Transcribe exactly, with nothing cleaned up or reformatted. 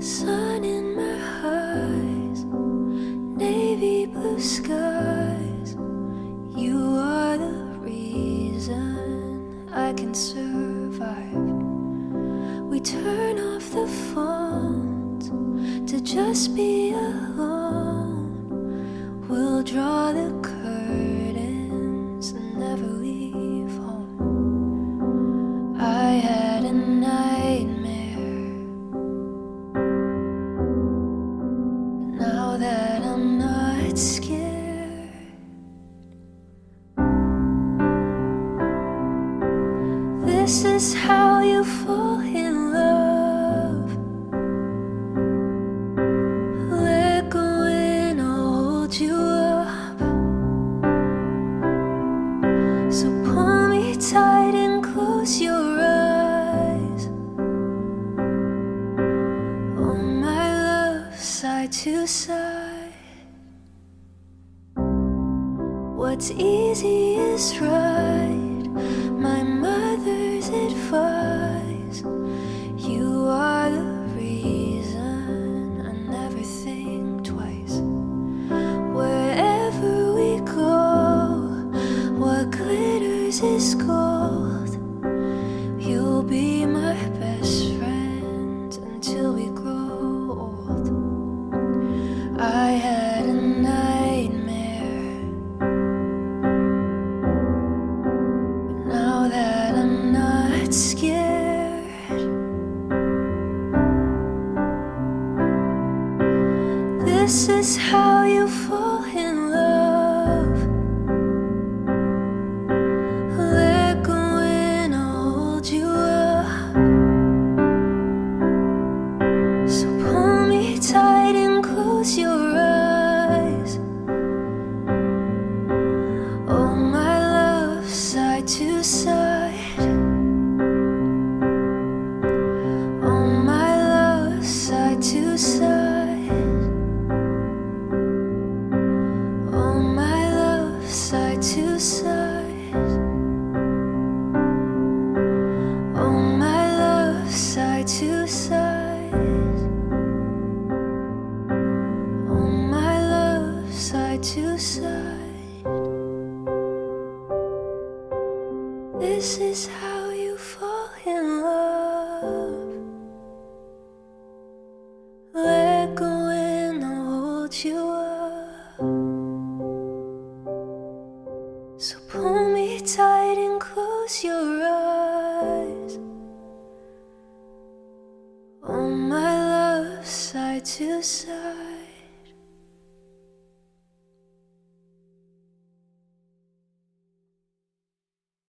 Sun in my eyes, navy blue skies. You are the reason I can survive. We turn off the phones to just be alone. We'll draw the curtains and never leave home. I had a nightmare. Now that I'm not scared, this is how you fall in love. Let go and I'll hold you up. So pull me tight and close your eyes. Side to side, what's easy is right. My mother's advice. You are the reason I never think twice. Wherever we go, what glitters is gold. You'll be my best friend until we grow. I had a nightmare, but now that I'm not scared, this is how you fall in love. Let go and I'll hold you up. So pull me tight and close your eyes. Oh, my love, side to side. Oh, my love, side to side. Oh, my love, side to side. Oh, my love, side to side. Side to side, this is how you fall in love. Let go and I'll hold you up. So pull me tight and close your eyes. Oh, my love, side to side.